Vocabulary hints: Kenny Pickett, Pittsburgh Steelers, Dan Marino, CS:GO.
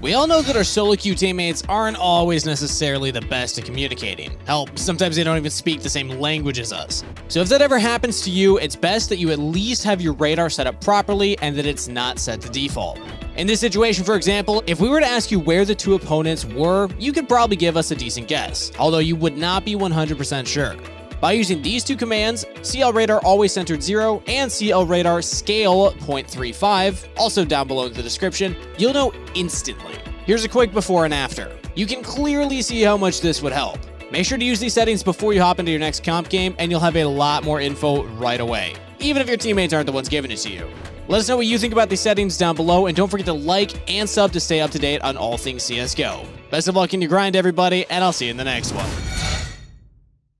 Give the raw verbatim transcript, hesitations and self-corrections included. We all know that our solo queue teammates aren't always necessarily the best at communicating. Hell, sometimes they don't even speak the same language as us. So if that ever happens to you, it's best that you at least have your radar set up properly and that it's not set to default. In this situation, for example, if we were to ask you where the two opponents were, you could probably give us a decent guess, although you would not be one hundred percent sure. By using these two commands, C L radar always centered zero and C L radar scale zero point three five, also down below in the description, you'll know instantly. Here's a quick before and after. You can clearly see how much this would help. Make sure to use these settings before you hop into your next comp game and you'll have a lot more info right away, even if your teammates aren't the ones giving it to you. Let us know what you think about these settings down below and don't forget to like and sub to stay up to date on all things C S G O. Best of luck in your grind, everybody, and I'll see you in the next one.